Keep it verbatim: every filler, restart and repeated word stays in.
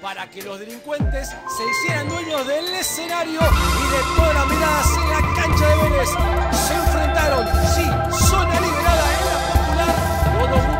Para que los delincuentes se hicieran dueños del escenario y de todas las miradas en la cancha de Vélez. Se enfrentaron, sí, zona liberada en la popular.